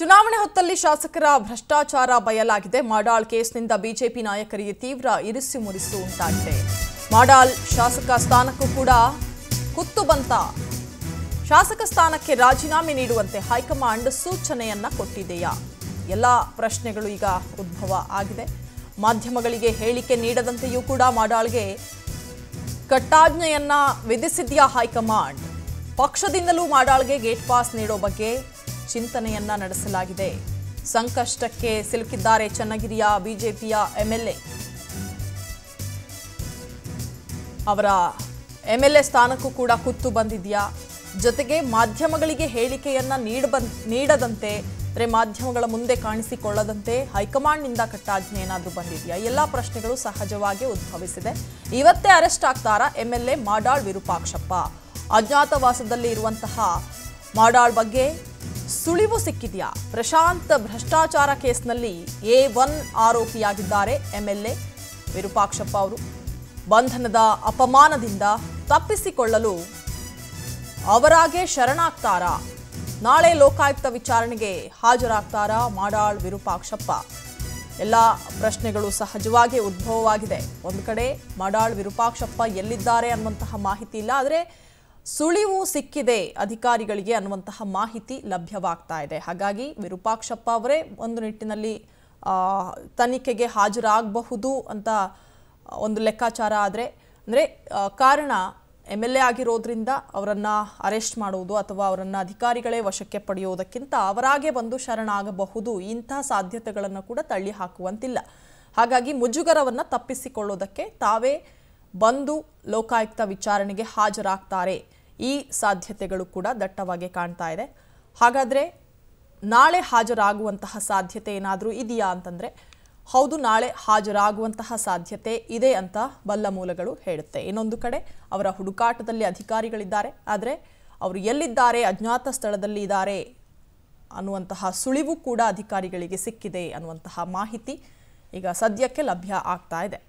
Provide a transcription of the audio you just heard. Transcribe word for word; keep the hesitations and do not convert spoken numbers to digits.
ಚುನಾವಣೆ ಹೊತ್ತಲ್ಲಿ ಶಾಸಕರ ಭ್ರಷ್ಟಾಚಾರ ಬಯಲಾಗಿದೆ. ಮಡಾಳ್ ಕೇಸ್ನಿಂದ ಬಿಜೆಪಿ ನಾಯಕರಿಗೆ ತೀವ್ರ ಇರಿಸು ಮುರಿಸು ಉಂಟಾಗಿದೆ. ಮಡಾಳ್ ಶಾಸಕ ಸ್ಥಾನಕ್ಕೂ ಕೂಡ ಕುತ್ತು ಬಂತ. ಶಾಸಕ ಸ್ಥಾನಕ್ಕೆ ರಾಜೀನಾಮೆ ನೀಡುವಂತೆ ಹೈಕಮಾಂಡ್ ಸೂಚನೆಯನ್ನ ಕೊಟ್ಟಿದೆಯಾ? ಎಲ್ಲ ಪ್ರಶ್ನೆಗಳು ಈಗ ಉದ್ಭವ ಆಗಿದೆ. ಮಾಧ್ಯಮಗಳಿಗೆ ಹೇಳಿಕೆ ನೀಡದಂತೆಯೂ ಕೂಡ ಮಡಾಳ್ಗೆ ಕಟ್ಟಾಜ್ಞೆಯನ್ನ ವಿಧಿಸಿದ್ಯಾ ಹೈಕಮಾಂಡ್? ಪಕ್ಷದಿಂದಲೂ ಮಡಾಳ್ಗೆ ಗೇಟ್ ಪಾಸ್ ನೀಡೋ ಬಗ್ಗೆ ಚಿಂತನೆಯನ್ನ ನಡೆಸಲಾಗಿದೆ. ಸಂಕಷ್ಟಕ್ಕೆ ಸಿಲುಕಿದ್ದಾರೆ ಚನ್ನಗಿರಿಯ ಬಿಜೆಪಿಯ ಎಂಎಲ್ಎ. ಅವರ ಎಂಎಲ್ಎ ಸ್ಥಾನಕ್ಕೂ ಕೂಡ ಕುತ್ತು ಬಂದಿದ್ಯಾ? ಜೊತೆಗೆ ಮಾಧ್ಯಮಗಳಿಗೆ ಹೇಳಿಕೆಯನ್ನ ನೀಡದಂತೆ ಅಂದರೆ ಮಾಧ್ಯಮಗಳ ಮುಂದೆ ಕಾಣಿಸಿಕೊಳ್ಳದಂತೆ ಹೈಕಮಾಂಡ್ನಿಂದ ಕಟ್ಟಾಜ್ಞೆ ಏನಾದರೂ ಬಂದಿದೆಯಾ? ಎಲ್ಲ ಪ್ರಶ್ನೆಗಳು ಸಹಜವಾಗಿ ಉದ್ಭವಿಸಿದೆ. ಇವತ್ತೇ ಅರೆಸ್ಟ್ ಆಗ್ತಾರಾ ಎಂಎಲ್ಎ ಮಡಾಳ್ ವಿರೂಪಾಕ್ಷಪ್ಪ? ಅಜ್ಞಾತವಾಸದಲ್ಲಿ ಇರುವಂತಹ ಮಡಾಳ್ ಬಗ್ಗೆ ಸುಳಿವು ಸಿಕ್ಕಿದೆಯಾ? ಪ್ರಶಾಂತ್ ಭ್ರಷ್ಟಾಚಾರ ಕೇಸ್ನಲ್ಲಿ ಎ ಒನ್ ಆರೋಪಿಯಾಗಿದ್ದಾರೆ ಎಂಎಲ್ಎ ವಿರೂಪಾಕ್ಷಪ್ಪ ಅವರು. ಬಂಧನದ ಅಪಮಾನದಿಂದ ತಪ್ಪಿಸಿಕೊಳ್ಳಲು ಅವರಾಗೆ ಶರಣಾಗ್ತಾರಾ? ನಾಳೆ ಲೋಕಾಯುಕ್ತ ವಿಚಾರಣೆಗೆ ಹಾಜರಾಗ್ತಾರಾ ಮಡಾಳ್ ವಿರೂಪಾಕ್ಷಪ್ಪ? ಎಲ್ಲ ಪ್ರಶ್ನೆಗಳು ಸಹಜವಾಗಿ ಉದ್ಭವವಾಗಿದೆ. ಒಂದು ಕಡೆ ಮಡಾಳ್ ವಿರೂಪಾಕ್ಷಪ್ಪ ಎಲ್ಲಿದ್ದಾರೆ ಅನ್ನುವಂತಹ ಮಾಹಿತಿ ಇಲ್ಲ, ಆದರೆ ಸುಳಿವು ಸಿಕ್ಕಿದೆ ಅಧಿಕಾರಿಗಳಿಗೆ ಅನ್ನುವಂತಹ ಮಾಹಿತಿ ಲಭ್ಯವಾಗ್ತಾ ಇದೆ. ಹಾಗಾಗಿ ವಿರೂಪಾಕ್ಷಪ್ಪ ಅವರೇ ಒಂದು ನಿಟ್ಟಿನಲ್ಲಿ ತನಿಖೆಗೆ ಹಾಜರಾಗಬಹುದು ಅಂತ ಒಂದು ಲೆಕ್ಕಾಚಾರ. ಆದರೆ ಅಂದರೆ ಕಾರಣ ಎಮ್ ಎಲ್ ಎ ಆಗಿರೋದ್ರಿಂದ ಅವರನ್ನು ಅರೆಸ್ಟ್ ಮಾಡುವುದು ಅಥವಾ ಅವರನ್ನು ಅಧಿಕಾರಿಗಳೇ ವಶಕ್ಕೆ ಪಡೆಯೋದಕ್ಕಿಂತ ಅವರಾಗೆ ಬಂದು ಶರಣಾಗಬಹುದು, ಇಂತಹ ಸಾಧ್ಯತೆಗಳನ್ನು ಕೂಡ ತಳ್ಳಿ ಹಾಕುವಂತಿಲ್ಲ. ಹಾಗಾಗಿ ಮುಜುಗರವನ್ನು ತಪ್ಪಿಸಿಕೊಳ್ಳೋದಕ್ಕೆ ತಾವೇ ಬಂದು ಲೋಕಾಯುಕ್ತ ವಿಚಾರಣೆಗೆ ಹಾಜರಾಗ್ತಾರೆ, ಈ ಸಾಧ್ಯತೆಗಳು ಕೂಡ ದಟ್ಟವಾಗಿ ಕಾಣ್ತಾ ಇದೆ. ಹಾಗಾದರೆ ನಾಳೆ ಹಾಜರಾಗುವಂತಹ ಸಾಧ್ಯತೆ ಏನಾದರೂ ಇದೆಯಾ ಅಂತಂದರೆ ಹೌದು, ನಾಳೆ ಹಾಜರಾಗುವಂತಹ ಸಾಧ್ಯತೆ ಇದೆ ಅಂತ ಬಲ್ಲ ಮೂಲಗಳು ಹೇಳುತ್ತೆ. ಇನ್ನೊಂದು ಕಡೆ ಅವರ ಹುಡುಕಾಟದಲ್ಲಿ ಅಧಿಕಾರಿಗಳಿದ್ದಾರೆ, ಆದರೆ ಅವರು ಎಲ್ಲಿದ್ದಾರೆ, ಅಜ್ಞಾತ ಸ್ಥಳದಲ್ಲಿ ಇದ್ದಾರೆ ಅನ್ನುವಂತಹ ಸುಳಿವು ಕೂಡ ಅಧಿಕಾರಿಗಳಿಗೆ ಸಿಕ್ಕಿದೆ ಅನ್ನುವಂತಹ ಮಾಹಿತಿ ಈಗ ಸದ್ಯಕ್ಕೆ ಲಭ್ಯ ಆಗ್ತಾ ಇದೆ.